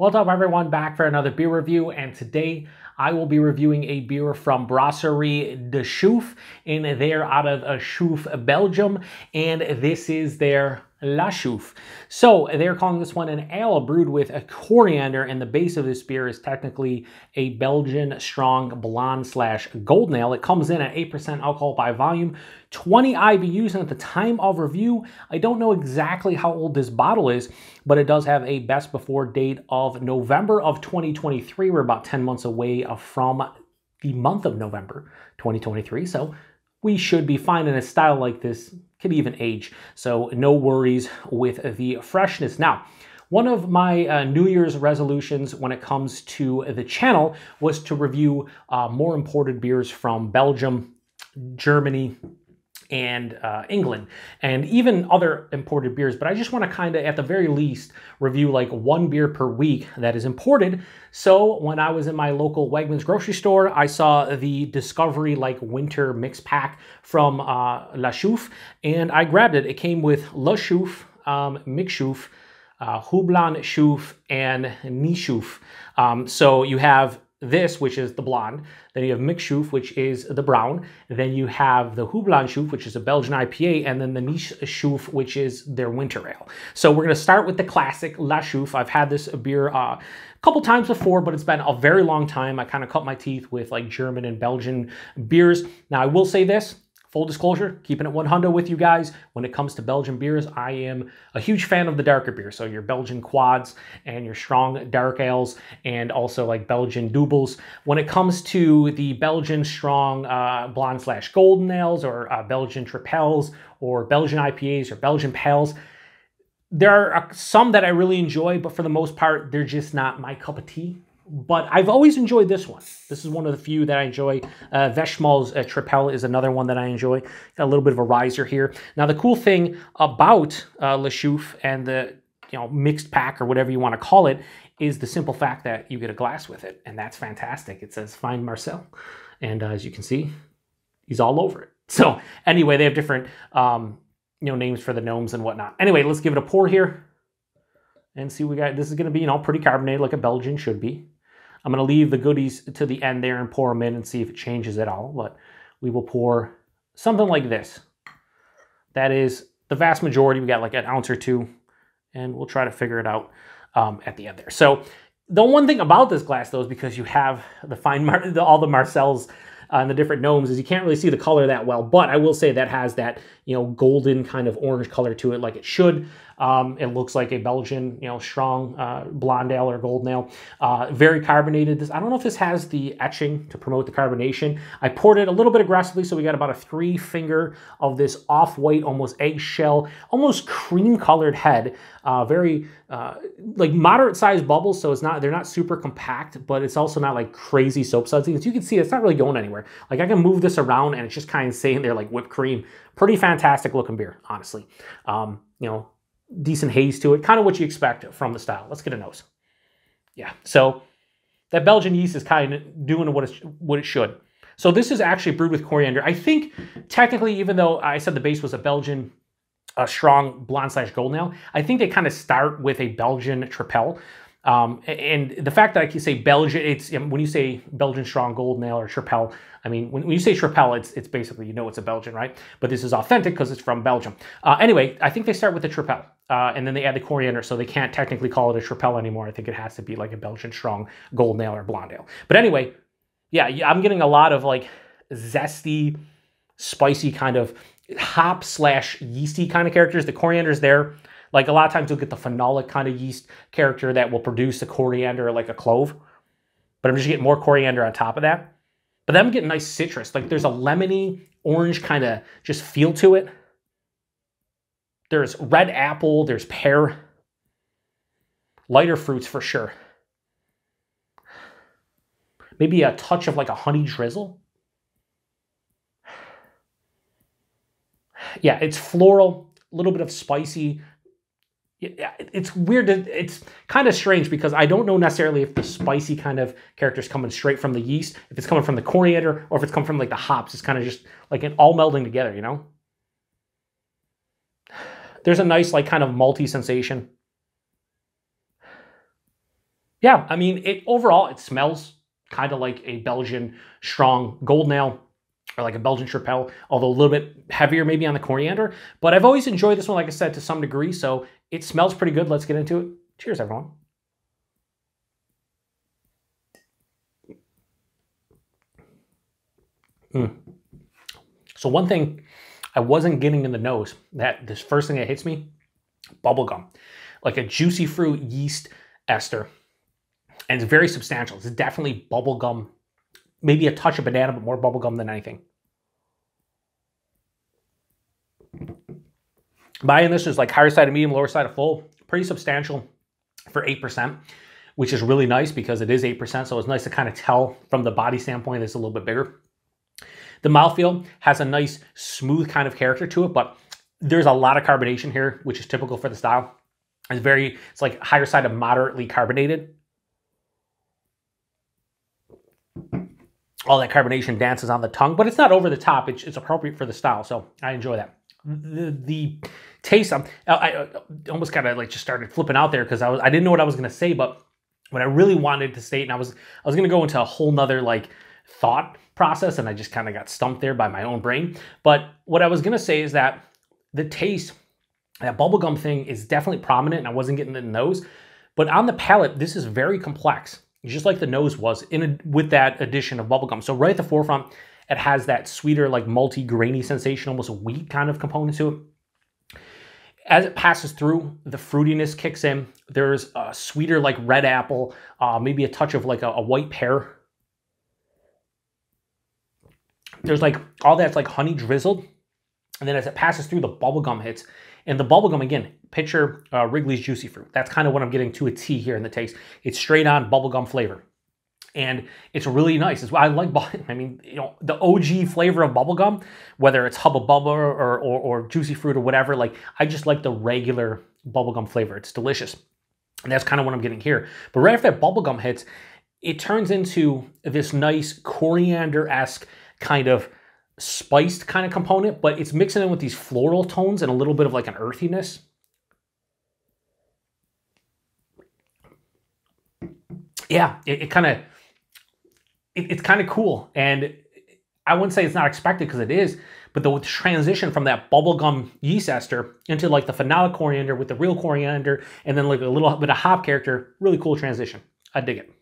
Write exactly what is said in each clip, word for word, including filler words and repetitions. Welcome everyone back for another beer review, and today I will be reviewing a beer from Brasserie d'Achouffe, and they're out of Achouffe, Belgium, and this is their La Chouffe. So they're calling this one an ale brewed with a coriander, and the base of this beer is technically a Belgian strong blonde slash golden ale. It comes in at eight percent alcohol by volume, twenty I B Us, and at the time of review, I don't know exactly how old this bottle is, but it does have a best before date of November of twenty twenty-three. We're about ten months away from the month of November twenty twenty-three, so we should be fine. In a style like this, could even age, so no worries with the freshness. Now, one of my uh, New Year's resolutions when it comes to the channel was to review uh, more imported beers from Belgium, Germany, and uh, England, and even other imported beers, but I just want to kind of, at the very least, review like one beer per week that is imported. So when I was in my local Wegmans grocery store, I saw the Discovery like winter mix pack from uh, La Chouffe, and I grabbed it. It came with La Chouffe, um, McChouffe, uh, Houblon Chouffe, and N'Ice Chouffe. Um, so you have this, which is the blonde, then you have McChouffe, which is the brown, then you have the Houblon Chouffe, which is a Belgian I P A, and then the N'Ice Chouffe, which is their winter ale. So we're going to start with the classic La Chouffe. I've had this beer uh, a couple times before, but it's been a very long time. I kind of cut my teeth with like German and Belgian beers. Now I will say this, full disclosure, keeping it one hundred with you guys, when it comes to Belgian beers, I am a huge fan of the darker beers. So your Belgian quads and your strong dark ales, and also like Belgian doubles. When it comes to the Belgian strong uh, blonde slash golden ales, or uh, Belgian tripels, or Belgian I P As, or Belgian pales, there are some that I really enjoy, but for the most part, they're just not my cup of tea. But I've always enjoyed this one. This is one of the few that I enjoy. Uh, Veshmal's uh, Tripel is another one that I enjoy. Got a little bit of a riser here. Now, the cool thing about uh, La Chouffe and the, you know, mixed pack or whatever you want to call it is the simple fact that you get a glass with it, and that's fantastic. It says, "Find Marcel," and uh, as you can see, he's all over it. So anyway, they have different um, you know, names for the gnomes and whatnot. Anyway, let's give it a pour here and see what we got. This is going to be, you know, pretty carbonated like a Belgian should be. I'm going to leave the goodies to the end there and pour them in and see if it changes at all, but we will pour something like this. That is the vast majority. We got like an ounce or two, and we'll try to figure it out um, at the end there. So the one thing about this glass, though, is because you have the fine, Mar the, all the Marcels uh, and the different gnomes, is you can't really see the color that well, but I will say that has that, you know, golden kind of orange color to it, like it should. Um, it looks like a Belgian, you know, strong uh, blonde ale or golden ale. Uh, very carbonated. This, I don't know if this has the etching to promote the carbonation. I poured it a little bit aggressively, so we got about a three finger of this off-white, almost eggshell, almost cream-colored head. Uh, very uh, like moderate-sized bubbles, so it's not, they're not super compact, but it's also not like crazy soap suds. You can see it's not really going anywhere. Like I can move this around, and it's just kind of staying there like whipped cream. Pretty fantastic-looking beer, honestly. Um, you know. Decent haze to it, kind of what you expect from the style. Let's get a nose. Yeah, so that Belgian yeast is kind of doing what it, what it should. So this is actually brewed with coriander. I think technically, even though I said the base was a Belgian a strong blonde slash golden ale, I think they kind of start with a Belgian tripel. Um, and the fact that I can say Belgian, it's when you say Belgian strong golden ale or tripel, I mean, when, when you say tripel, it's, it's basically, you know, it's a Belgian, right? But this is authentic because it's from Belgium. Uh, anyway, I think they start with the tripel, uh, and then they add the coriander, so they can't technically call it a tripel anymore. I think it has to be like a Belgian strong golden ale or blonde ale. But anyway, yeah, I'm getting a lot of like zesty, spicy kind of hop slash yeasty kind of characters. The coriander's there. Like a lot of times you'll get the phenolic kind of yeast character that will produce a coriander or like a clove. But I'm just getting more coriander on top of that. But then I'm getting nice citrus. Like there's a lemony, orange kind of just feel to it. There's red apple, there's pear. Lighter fruits for sure. Maybe a touch of like a honey drizzle. Yeah, it's floral, a little bit of spicy. It's weird. It's kind of strange because I don't know necessarily if the spicy kind of character is coming straight from the yeast, if it's coming from the coriander, or if it's coming from like the hops. It's kind of just like an all melding together, you know? There's a nice like kind of malty sensation. yeah, I mean, it overall, it smells kind of like a Belgian strong gold nail, or like a Belgian Chapelle, although a little bit heavier maybe on the coriander. But I've always enjoyed this one, like I said, to some degree. So it smells pretty good. Let's get into it. Cheers, everyone. Mm. So one thing I wasn't getting in the nose, that this first thing that hits me, bubblegum. Like a juicy fruit yeast ester. And it's very substantial. It's definitely bubblegum. Maybe a touch of banana, but more bubblegum than anything. Buying this is like higher side of medium, lower side of full. Pretty substantial for eight percent, which is really nice because it is eight percent. So it's nice to kind of tell from the body standpoint it's a little bit bigger. The mouthfeel has a nice smooth kind of character to it, but there's a lot of carbonation here, which is typical for the style. It's very, it's like higher side of moderately carbonated. All that carbonation dances on the tongue, but it's not over the top. It's, it's appropriate for the style, so I enjoy that. The, the taste, I'm, I, I almost kind of like just started flipping out there because I was I didn't know what I was going to say, but what I really wanted to state, and I was I was going to go into a whole nother like thought process, and I just kind of got stumped there by my own brain. But what I was going to say is that the taste, that bubblegum thing is definitely prominent, and I wasn't getting it in the nose. But on the palate, this is very complex, just like the nose was in a, with that addition of bubblegum. So right at the forefront, it has that sweeter, like malty, grainy sensation, almost a wheat kind of component to it. As it passes through, the fruitiness kicks in. There's a sweeter, like red apple, uh, maybe a touch of like a, a white pear. There's like all that's like honey drizzled. And then as it passes through, the bubblegum hits. And the bubblegum, again, picture uh, Wrigley's Juicy Fruit. That's kind of what I'm getting to a T here in the taste. It's straight on bubblegum flavor. And it's really nice. It's, I like, I mean, you know, the O G flavor of bubblegum, whether it's Hubba Bubba or, or, or Juicy Fruit or whatever, like, I just like the regular bubblegum flavor. It's delicious. And that's kind of what I'm getting here. But right after that bubblegum hits, it turns into this nice coriander-esque kind of spiced kind of component, but it's mixing in with these floral tones and a little bit of like an earthiness. Yeah, it, it kind of, it, it's kind of cool. And I wouldn't say it's not expected because it is, but the transition from that bubblegum yeast ester into like the phenolic coriander with the real coriander and then like a little bit of hop character, really cool transition. I dig it.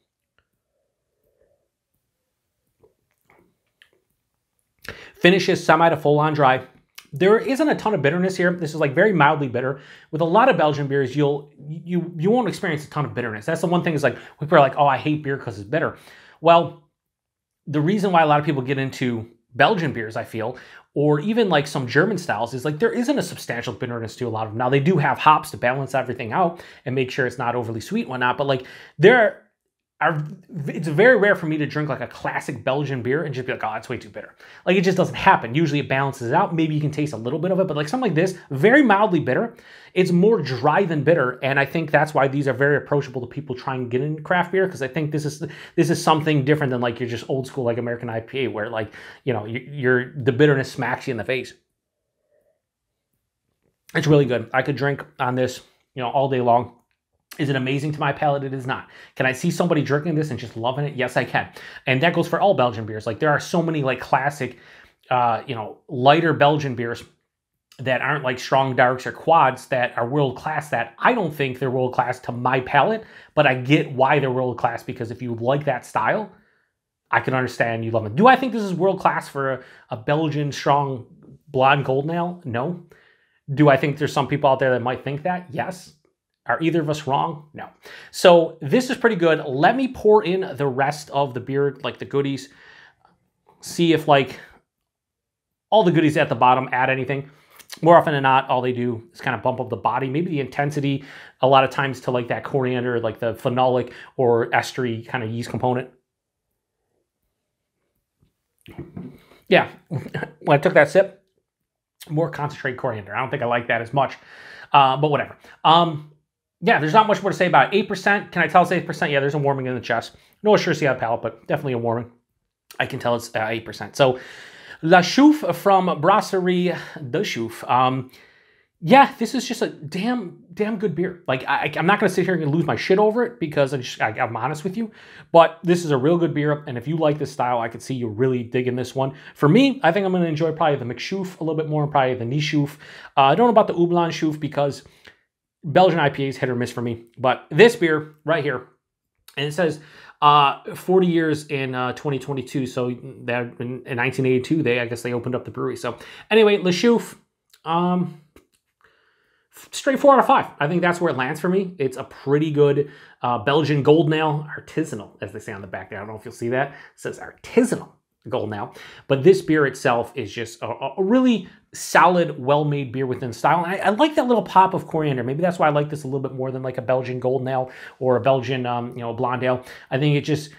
Finishes semi to full on dry. There isn't a ton of bitterness here. This is like very mildly bitter. With a lot of Belgian beers, you'll you you won't experience a ton of bitterness. That's the one thing is like people are like, oh, I hate beer because it's bitter. Well, the reason why a lot of people get into Belgian beers, I feel, or even like some German styles, is like there isn't a substantial bitterness to a lot of them. Now they do have hops to balance everything out and make sure it's not overly sweet and whatnot, but like there Are, it's very rare for me to drink like a classic Belgian beer and just be like, oh, that's way too bitter. Like it just doesn't happen. Usually it balances out. Maybe you can taste a little bit of it, but like something like this, very mildly bitter. It's more dry than bitter. And I think that's why these are very approachable to people trying to get into craft beer. Cause I think this is, this is something different than like, you're just old school, like American I P A where like, you know, you're, you're the bitterness smacks you in the face. It's really good. I could drink on this, you know, all day long. Is it amazing to my palate? It is not. Can I see somebody drinking this and just loving it? Yes, I can. And that goes for all Belgian beers. Like there are so many like classic, uh, you know, lighter Belgian beers that aren't like strong darks or quads that are world-class that I don't think they're world-class to my palate, but I get why they're world-class because if you like that style, I can understand you love them. Do I think this is world-class for a, a Belgian strong blonde gold nail? No. Do I think there's some people out there that might think that? Yes. Are either of us wrong? No. So this is pretty good. Let me pour in the rest of the beer, like the goodies. See if like all the goodies at the bottom add anything. More often than not, all they do is kind of bump up the body, maybe the intensity, a lot of times to like that coriander, like the phenolic or estery kind of yeast component. Yeah, when I took that sip, more concentrated coriander. I don't think I like that as much, uh, but whatever. Um, yeah, there's not much more to say about it. eight percent. Can I tell it's eight percent? Yeah, there's a warming in the chest. No accuracy on the palate, but definitely a warming. I can tell it's uh, eight percent. So La Chouffe from Brasserie d'Achouffe. Um, yeah, this is just a damn, damn good beer. Like, I, I'm not going to sit here and lose my shit over it because I'm, just, I, I'm honest with you. But this is a real good beer. And if you like this style, I could see you really digging this one. For me, I think I'm going to enjoy probably the McChouffe a little bit more and probably the N'Ice Chouffe. Uh, I don't know about the Houblon Chouffe because Belgian I P As hit or miss for me. But this beer right here, and it says uh, forty years in uh, twenty twenty-two. So that in, in nineteen eighty-two, they I guess they opened up the brewery. So anyway, La Chouffe. Um, Straight four out of five. I think that's where it lands for me. It's a pretty good uh, Belgian gold nail, artisanal, as they say on the back there. I don't know if you'll see that. It says artisanal gold nail. But this beer itself is just a, a really solid, well-made beer within style. And I, I like that little pop of coriander. Maybe that's why I like this a little bit more than like a Belgian gold nail or a Belgian, um, you know, blonde ale. I think it just,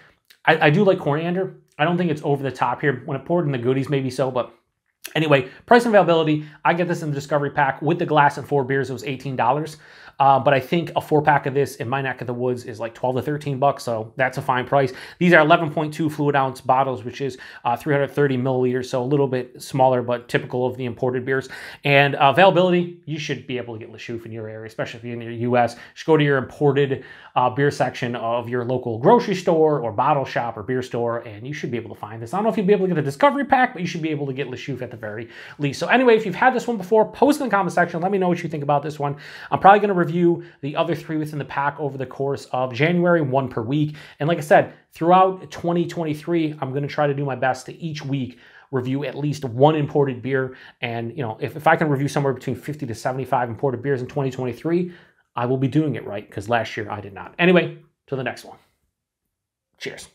I, I do like coriander. I don't think it's over the top here. When it poured in the goodies, maybe so, but anyway, price and availability, I get this in the Discovery Pack with the glass and four beers. It was eighteen dollars, uh, but I think a four-pack of this in my neck of the woods is like twelve to thirteen bucks, so that's a fine price. These are eleven point two fluid-ounce bottles, which is uh, three hundred thirty milliliters, so a little bit smaller, but typical of the imported beers. And uh, availability, you should be able to get La Chouffe in your area, especially if you're in the U S You should go to your imported uh, beer section of your local grocery store or bottle shop or beer store, and you should be able to find this. I don't know if you'll be able to get a Discovery Pack, but you should be able to get La Chouffe at the very least. So anyway, if you've had this one before, post in the comment section. Let me know what you think about this one. I'm probably going to review the other three within the pack over the course of January, one per week. And like I said, throughout twenty twenty-three, I'm going to try to do my best to each week review at least one imported beer. And, you know, if, if I can review somewhere between fifty to seventy-five imported beers in twenty twenty-three, I will be doing it right because last year I did not. Anyway, to the next one. Cheers.